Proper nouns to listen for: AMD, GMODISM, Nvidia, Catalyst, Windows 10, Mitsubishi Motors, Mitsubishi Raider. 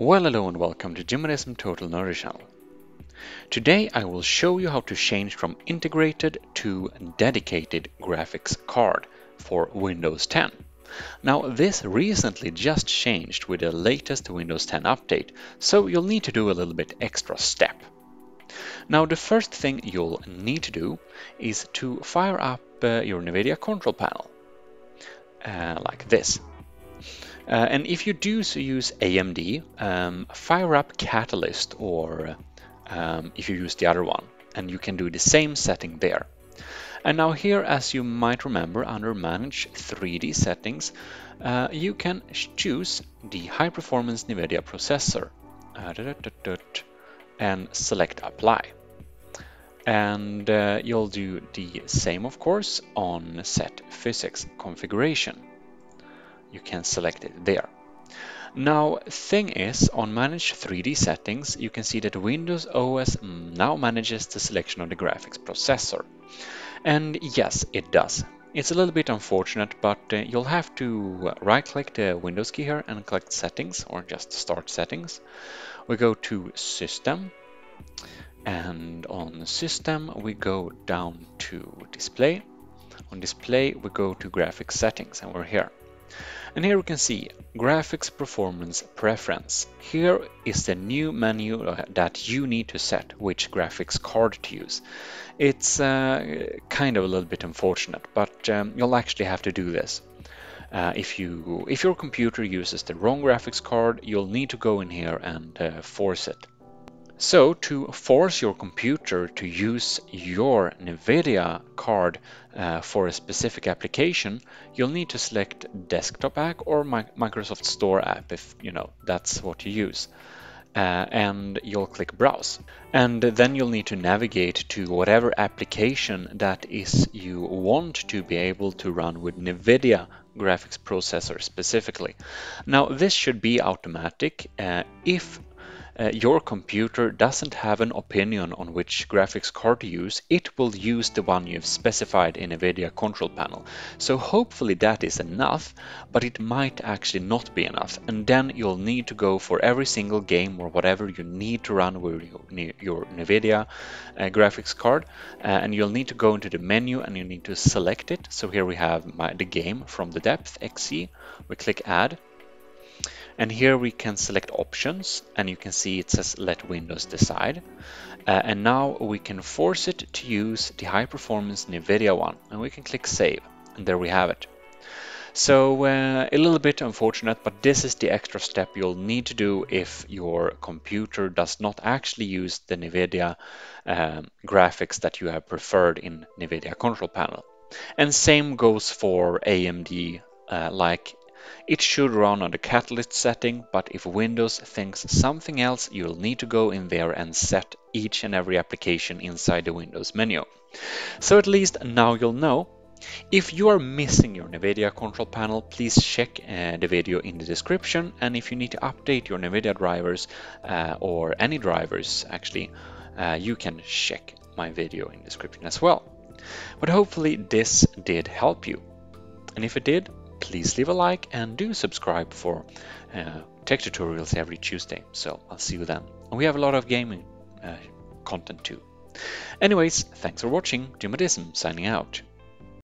Well, hello and welcome to GMODISM Total Knowledge Channel. Today I will show you how to change from integrated to dedicated graphics card for Windows 10. Now this recently just changed with the latest Windows 10 update, so you'll need to do a little bit extra step. Now the first thing you'll need to do is to fire up your Nvidia control panel, like this. And if you do use AMD, fire up Catalyst, or if you use the other one, and you can do the same setting there. And now here, as you might remember, under Manage 3D Settings, you can choose the High Performance Nvidia Processor and select Apply. And you'll do the same, of course, on Set Physics Configuration. You can select it there. Now, thing is, on Manage 3D Settings, you can see that Windows OS now manages the selection of the graphics processor. And yes, it does. It's a little bit unfortunate, but you'll have to right-click the Windows key here and click Settings, or just Start Settings. We go to System, and on System we go down to Display. On Display we go to Graphics Settings, and we're here. And here we can see Graphics Performance Preference. Here is the new menu that you need to set which graphics card to use. It's kind of a little bit unfortunate, but you'll actually have to do this. If your computer uses the wrong graphics card, you'll need to go in here and force it. So to force your computer to use your Nvidia card for a specific application, you'll need to select Desktop App or Microsoft Store App, if you know that's what you use. And you'll click Browse. And then you'll need to navigate to whatever application that is you want to be able to run with Nvidia graphics processor specifically. Now this should be automatic if your computer doesn't have an opinion on which graphics card to use. It will use the one you've specified in Nvidia control panel. So hopefully that is enough, but it might actually not be enough, and then you'll need to go for every single game or whatever you need to run with your Nvidia graphics card, and you'll need to go into the menu and you need to select it. So here we have the game from the depth, XE. We click Add. And here we can select options, and you can see it says let Windows decide. And now we can force it to use the high performance Nvidia one, and we can click save, and there we have it. So a little bit unfortunate, but this is the extra step you'll need to do if your computer does not actually use the Nvidia graphics that you have preferred in Nvidia control panel. And same goes for AMD, like it should run on the Catalyst setting, but if Windows thinks something else, you'll need to go in there and set each and every application inside the Windows menu. So at least now you'll know. If you are missing your Nvidia control panel, please check the video in the description, and if you need to update your Nvidia drivers or any drivers actually, you can check my video in the description as well. But hopefully this did help you, and if it did, please leave a like and do subscribe for tech tutorials every Tuesday. So I'll see you then. And we have a lot of gaming content too. Anyways, thanks for watching. GMODISM signing out.